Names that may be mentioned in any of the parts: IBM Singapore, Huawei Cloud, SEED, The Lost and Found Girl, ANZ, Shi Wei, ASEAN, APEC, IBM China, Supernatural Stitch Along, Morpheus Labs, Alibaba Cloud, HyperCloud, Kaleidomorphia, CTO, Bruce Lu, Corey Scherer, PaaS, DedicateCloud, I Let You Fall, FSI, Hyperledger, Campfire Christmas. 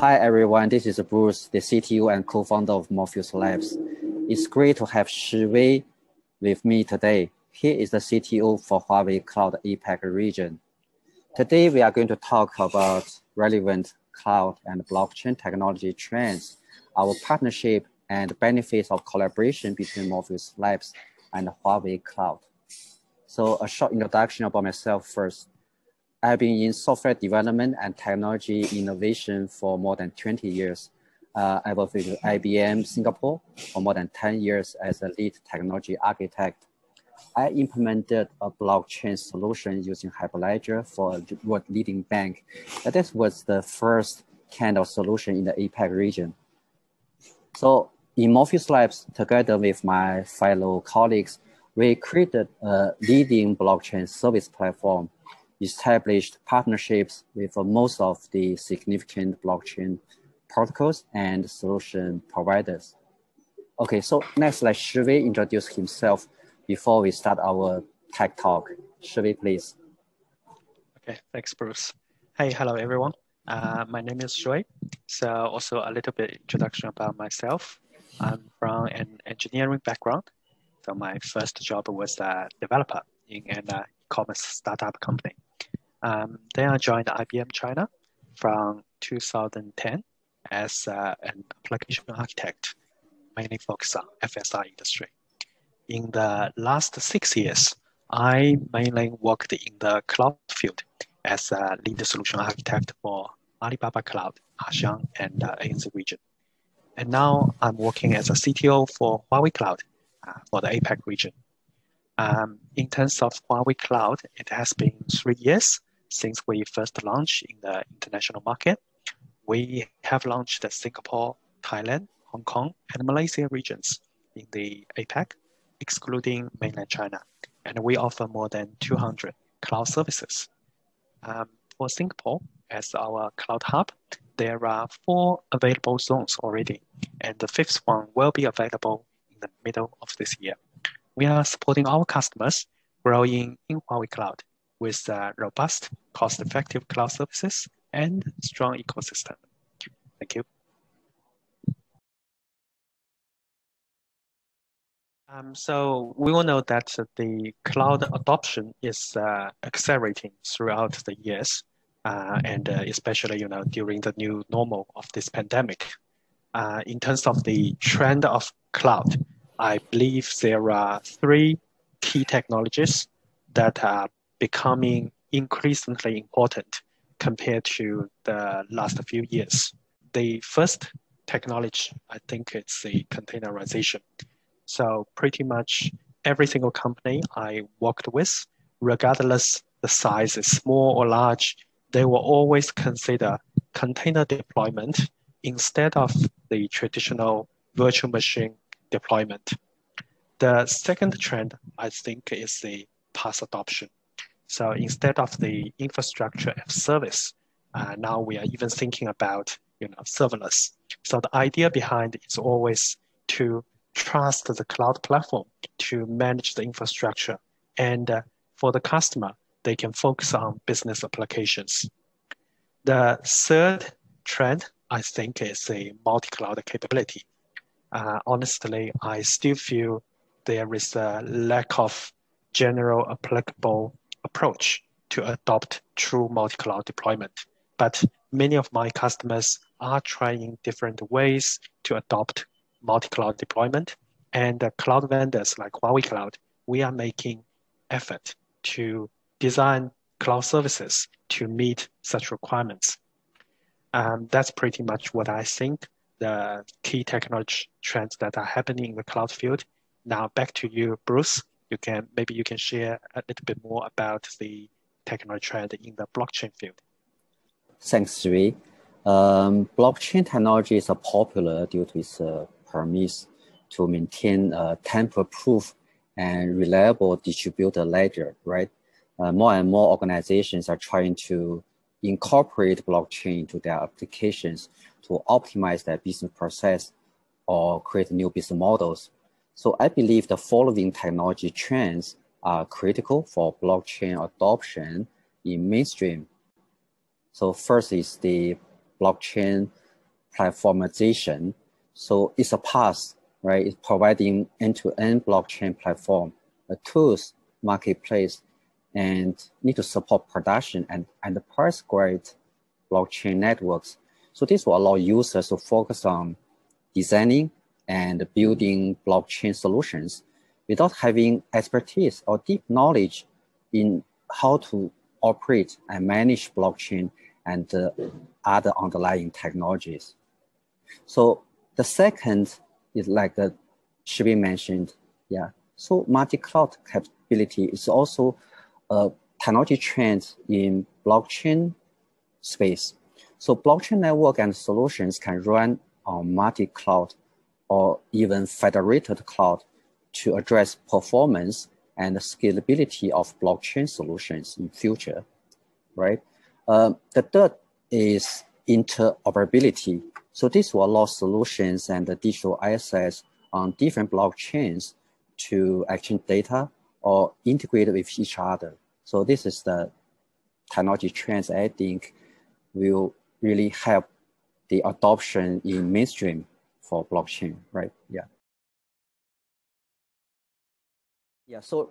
Hi everyone, this is Bruce, the CTO and co-founder of Morpheus Labs. It's great to have Shi Wei with me today. He is the CTO for Huawei Cloud APEC region. Today we are going to talk about relevant cloud and blockchain technology trends, our partnership and benefits of collaboration between Morpheus Labs and Huawei Cloud. So a short introduction about myself first. I've been in software development and technology innovation for more than 20 years. I worked with IBM Singapore for more than 10 years as a lead technology architect. I implemented a blockchain solution using Hyperledger for a world-leading bank. That was the first kind of solution in the APEC region. So in Morpheus Labs, together with my fellow colleagues, we created a leading blockchain service platform, established partnerships with most of the significant blockchain protocols and solution providers. Okay, so next, let Shi Wei introduce himself before we start our tech talk. Shi Wei, please. Okay, thanks, Bruce. Hey, hello, everyone. My name is Shi Wei. So also a little bit introduction about myself. I'm from an engineering background. So my first job was a developer in an e-commerce startup company. Then I joined IBM China from 2010 as an application architect, mainly focused on FSI industry. In the last 6 years, I mainly worked in the cloud field as a lead solution architect for Alibaba Cloud, ASEAN, and ANZ region. And now I'm working as a CTO for Huawei Cloud for the APEC region. In terms of Huawei Cloud, it has been 3 years since we first launched in the international market. We have launched the Singapore, Thailand, Hong Kong, and Malaysia regions in the APEC, excluding mainland China. And we offer more than 200 cloud services. For Singapore, as our cloud hub, there are 4 available zones already, and the 5th one will be available in the middle of this year. We are supporting our customers growing in Huawei Cloud with robust, cost-effective cloud services and strong ecosystem. Thank you. So we all know that the cloud adoption is accelerating throughout the years, and especially during the new normal of this pandemic. In terms of the trend of cloud, I believe there are 3 key technologies that are becoming increasingly important compared to the last few years. The first technology, I think it's the containerization. So pretty much every single company I worked with, regardless the size is small or large, they will always consider container deployment instead of the traditional virtual machine deployment. The second trend, I think, is the PaaS adoption. So instead of the infrastructure as service, now we are even thinking about serverless. So the idea behind it is always to trust the cloud platform to manage the infrastructure. And for the customer, they can focus on business applications. The third trend, I think, is a multi-cloud capability. Honestly, I still feel there is a lack of general applicable approach to adopt true multi-cloud deployment. But many of my customers are trying different ways to adopt multi-cloud deployment. And cloud vendors like Huawei Cloud, we are making effort to design cloud services to meet such requirements. That's pretty much what I think. The key technology trends that are happening in the cloud field. Now back to you, Bruce. Maybe you can share a little bit more about the technology trend in the blockchain field. Thanks, Shi Wei. Blockchain technology is popular due to its promise to maintain a tamper-proof and reliable distributed ledger. Right? More and more organizations are trying to incorporate blockchain to their applications to optimize their business process or create new business models. So I believe the following technology trends are critical for blockchain adoption in mainstream. So first is the blockchain platformization. So it's a PaaS, right? It's providing end-to-end blockchain platform, a tools, marketplace, and need to support production and enterprise-grade blockchain networks. So this will allow users to focus on designing and building blockchain solutions without having expertise or deep knowledge in how to operate and manage blockchain and other underlying technologies. So the second is like Shi Wei mentioned, yeah. So multi-cloud capability is also a technology trend in blockchain space. So blockchain network and solutions can run on multi-cloud or even federated cloud to address performance and scalability of blockchain solutions in future, right? The third is interoperability. So this will allow solutions and the digital assets on different blockchains to exchange data or integrate with each other. So this is the technology trends I think will really help the adoption in mainstream for blockchain, right? Yeah. Yeah, so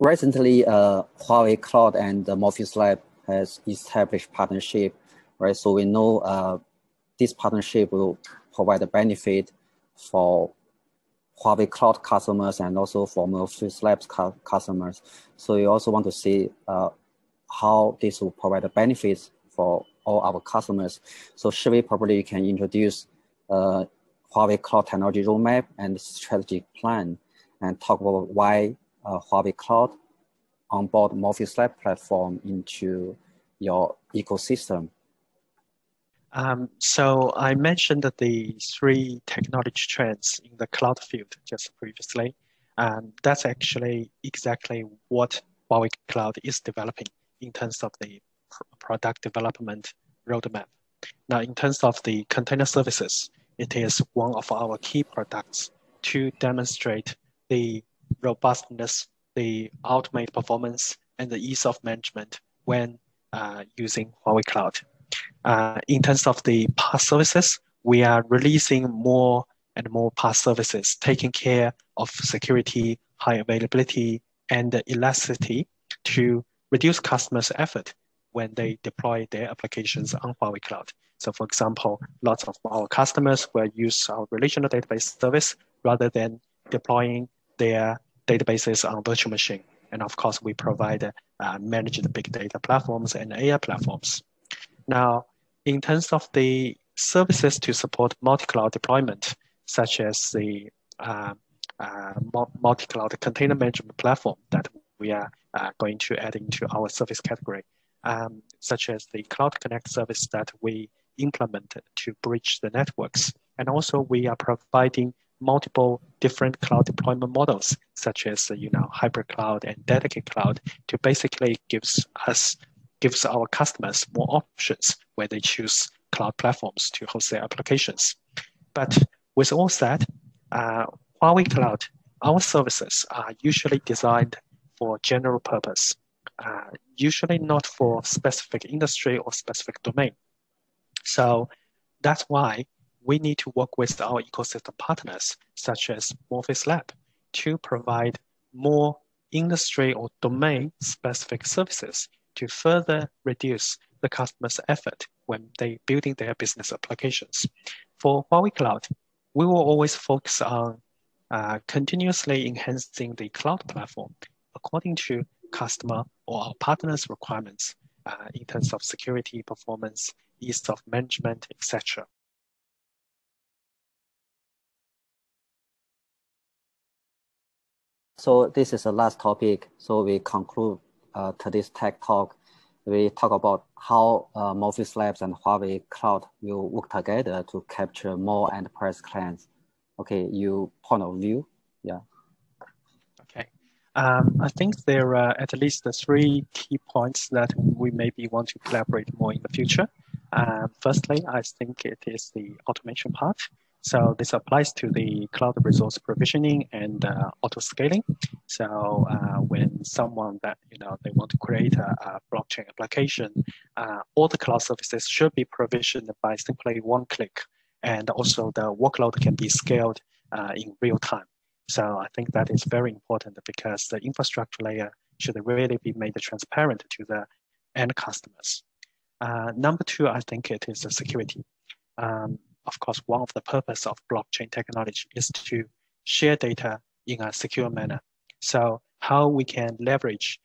recently Huawei Cloud and Morpheus Lab has established partnership, right? So we know this partnership will provide a benefit for Huawei Cloud customers and also for Morpheus Labs customers. So we also want to see how this will provide the benefits for all our customers. So Shi Wei probably can introduce Huawei Cloud technology roadmap and strategic plan and talk about why Huawei Cloud onboard Morpheus Lab platform into your ecosystem. So I mentioned that the three technology trends in the cloud field just previously, and that's actually exactly what Huawei Cloud is developing in terms of the product development roadmap. Now, in terms of the container services, it is one of our key products to demonstrate the robustness, the ultimate performance, and the ease of management when using Huawei Cloud. In terms of the PaaS services, we are releasing more and more PaaS services, taking care of security, high availability, and elasticity to reduce customers' effort when they deploy their applications on Huawei Cloud. So for example, lots of our customers will use our relational database service rather than deploying their databases on virtual machine. And of course, we provide managed big data platforms and AI platforms. Now, in terms of the services to support multi-cloud deployment, such as the multi-cloud container management platform that we are going to add into our service category, such as the Cloud Connect service that we implemented to bridge the networks. And also we are providing multiple different cloud deployment models, such as HyperCloud and DedicateCloud, to basically gives our customers more options when they choose cloud platforms to host their applications. But with all that, Huawei Cloud, our services are usually designed for general purpose, usually not for specific industry or specific domain. So that's why we need to work with our ecosystem partners, such as Morpheus Lab, to provide more industry or domain-specific services to further reduce the customer's effort when they're building their business applications. For Huawei Cloud, we will always focus on continuously enhancing the cloud platform according to customer or our partners' requirements in terms of security, performance, ease of management, etc. So this is the last topic. So we conclude today's tech talk. We talk about how Morpheus Labs and Huawei Cloud will work together to capture more enterprise clients. Okay, your point of view, yeah. Okay, I think there are at least three key points that we maybe want to collaborate more in the future. Firstly, I think it is the automation part. So this applies to the cloud resource provisioning and auto scaling. So when someone that, they want to create a blockchain application, all the cloud services should be provisioned by simply one click. and also the workload can be scaled in real time. So I think that is very important because the infrastructure layer should really be made transparent to the end customers. Number two, I think it is security. Of course, one of the purposes of blockchain technology is to share data in a secure manner. So how we can leverage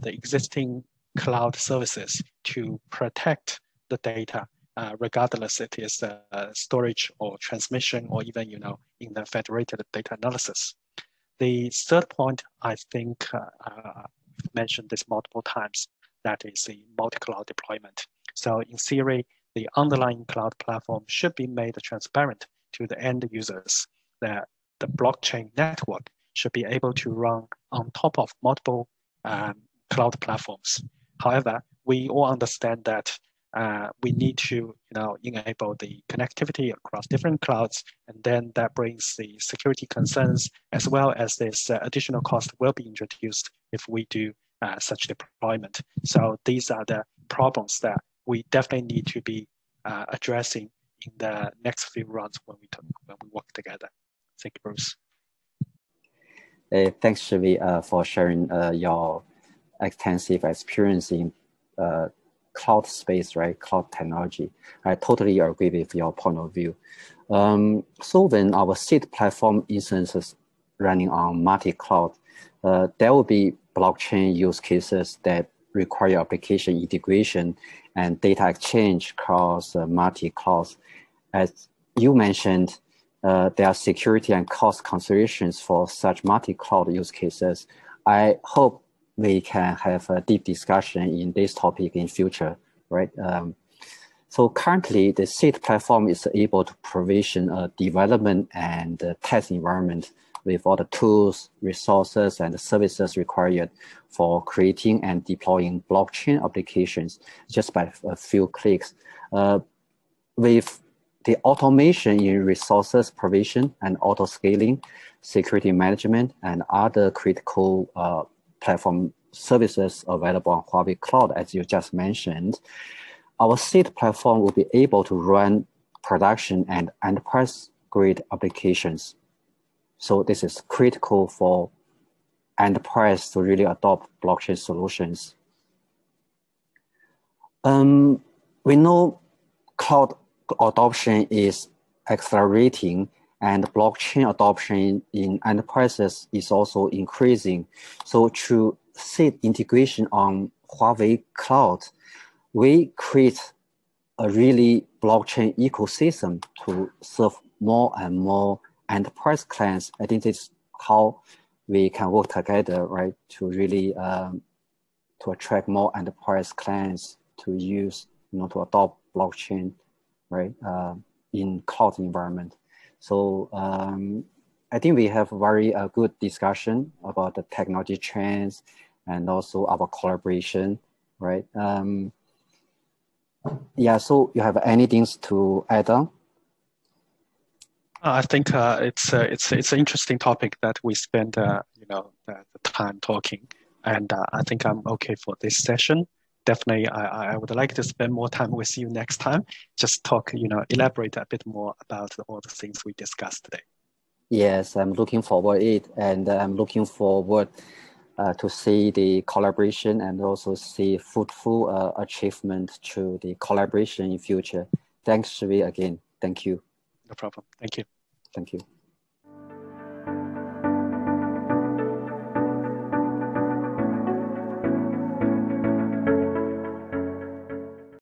the existing cloud services to protect the data, regardless it is storage or transmission or even, you know, in the federated data analysis. The third point, I think I've mentioned this multiple times, that is the multi-cloud deployment. So in theory, the underlying cloud platform should be made transparent to the end users, that the blockchain network should be able to run on top of multiple cloud platforms. However, we all understand that we need to, you know, enable the connectivity across different clouds, and then that brings the security concerns as well as this additional cost will be introduced if we do such deployment. So these are the problems that we definitely need to be addressing in the next few rounds when we work together. Thank you, Bruce. Hey, thanks, Shi Wei, for sharing your extensive experience in cloud space, right? Cloud technology. I totally agree with your point of view. So when our SEED platform instances running on multi-cloud, there will be blockchain use cases that require application integration and data exchange across multi-clouds. As you mentioned, there are security and cost considerations for such multi-cloud use cases. I hope we can have a deep discussion in this topic in future, right? So currently, the SEED platform is able to provision a development and test environment with all the tools, resources, and the services required for creating and deploying blockchain applications just by a few clicks. With the automation in resources provision and auto scaling, security management, and other critical platform services available on Huawei Cloud, as you just mentioned, our SEED platform will be able to run production and enterprise-grade applications. So this is critical for enterprise to really adopt blockchain solutions. We know cloud adoption is accelerating and blockchain adoption in enterprises is also increasing. So through SEED integration on Huawei Cloud, we create a really blockchain ecosystem to serve more and more enterprise clients. I think it's how we can work together, right, to really to attract more enterprise clients to use, you know, to adopt blockchain, right, in cloud environment. So I think we have very good discussion about the technology trends and also our collaboration, right? Yeah. So you have anything to add on? I think it's an interesting topic that we spend you know, the time talking, and I think I'm okay for this session. Definitely, I would like to spend more time with you next time. Just talk, you know, elaborate a bit more about all the things we discussed today. Yes, I'm looking forward to it, and I'm looking forward to see the collaboration and also see fruitful achievement through the collaboration in future. Thanks, Shi Wei, again. Thank you. No problem. Thank you. Thank you.